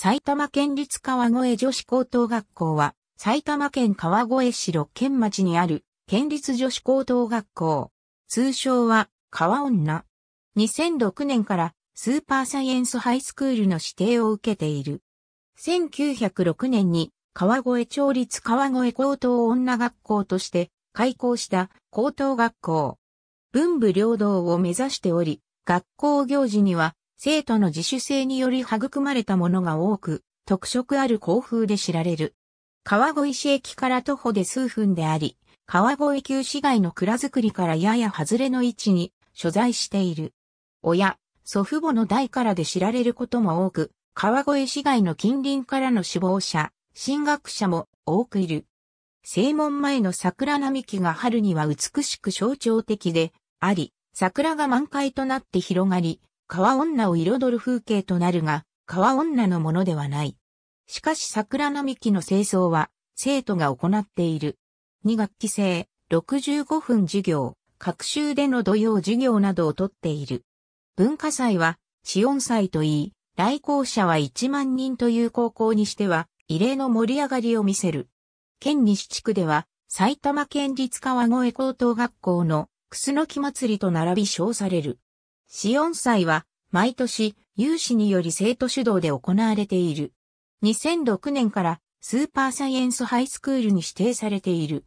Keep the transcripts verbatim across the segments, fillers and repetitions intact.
埼玉県立川越女子高等学校は、埼玉県川越市六軒町にある県立女子高等学校。通称は、川女。にせんろくねんからスーパーサイエンスハイスクールの指定を受けている。せんきゅうひゃくろくねんに川越町立川越高等女学校として開校した高等学校。文武両道を目指しており、学校行事には生徒の自主性により育まれたものが多く、特色ある校風で知られる。川越市駅から徒歩で数分であり、川越旧市街の蔵造りからやや外れの位置に所在している。親、祖父母の代からで知られることも多く、川越市街の近隣からの志望者、進学者も多くいる。正門前の桜並木が春には美しく象徴的であり、桜が満開となって広がり、川女を彩る風景となるが、川女のものではない。しかし桜並木の清掃は、生徒が行っている。に学期制、ろくじゅうごふん授業、各週での土曜授業などをとっている。文化祭は、知恩祭といい、来校者はいちまんにんという高校にしては、異例の盛り上がりを見せる。県西地区では、埼玉県立川越高等学校の、くすのき祭りと並び称される。知恩祭は、毎年、有志により生徒主導で行われている。にせんろくねんから、スーパーサイエンスハイスクールに指定されている。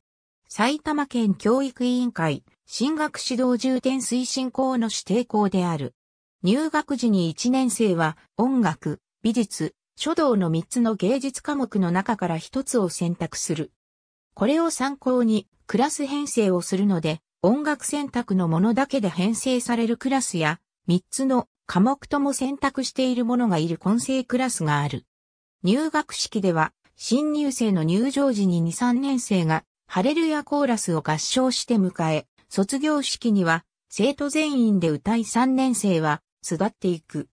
埼玉県教育委員会、進学指導重点推進校の指定校である。入学時にいちねん生は、音楽、美術、書道のみっつの芸術科目の中からひとつを選択する。これを参考に、クラス編成をするので、音楽選択のものだけで編成されるクラスや、みっつの科目とも選択しているものがいる混成クラスがある。入学式では、新入生の入場時にに、さんねん生が、ハレルヤコーラスを合唱して迎え、卒業式には、生徒全員で歌いさんねん生は、巣立っていく。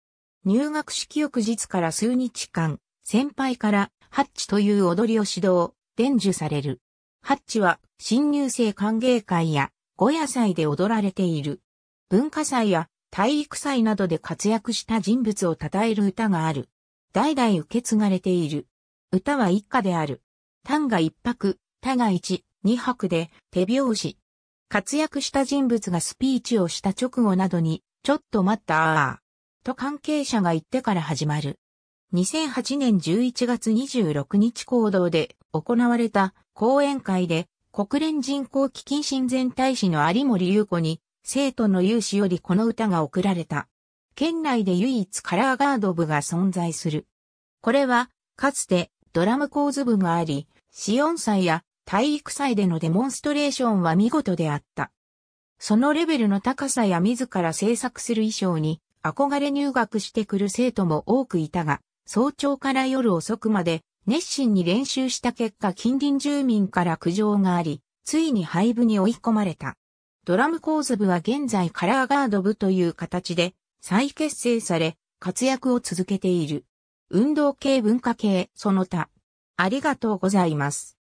入学式翌日から数日間、先輩から、ハッチという踊りを指導、伝授される。ハッチは、新入生歓迎会や、後夜祭で踊られている。文化祭や体育祭などで活躍した人物を称える歌がある。代々受け継がれている。歌は一歌である。単が一拍、多が一、二拍で手拍子。活躍した人物がスピーチをした直後などに、ちょっと待ったー、と関係者が言ってから始まる。にせんはちねんじゅういちがつにじゅうろくにち講堂で行われた講演会で、国連人口基金親善大使の有森裕子に、生徒の有志よりこの歌が贈られた。県内で唯一カラーガード部が存在する。これは、かつてドラムコーズ部があり、知恩祭や体育祭でのデモンストレーションは見事であった。そのレベルの高さや自ら制作する衣装に憧れ入学してくる生徒も多くいたが、早朝から夜遅くまで、熱心に練習した結果近隣住民から苦情があり、ついに廃部に追い込まれた。ドラムコーズ部は現在カラーガード部という形で再結成され、活躍を続けている。運動系文化系その他。ありがとうございます。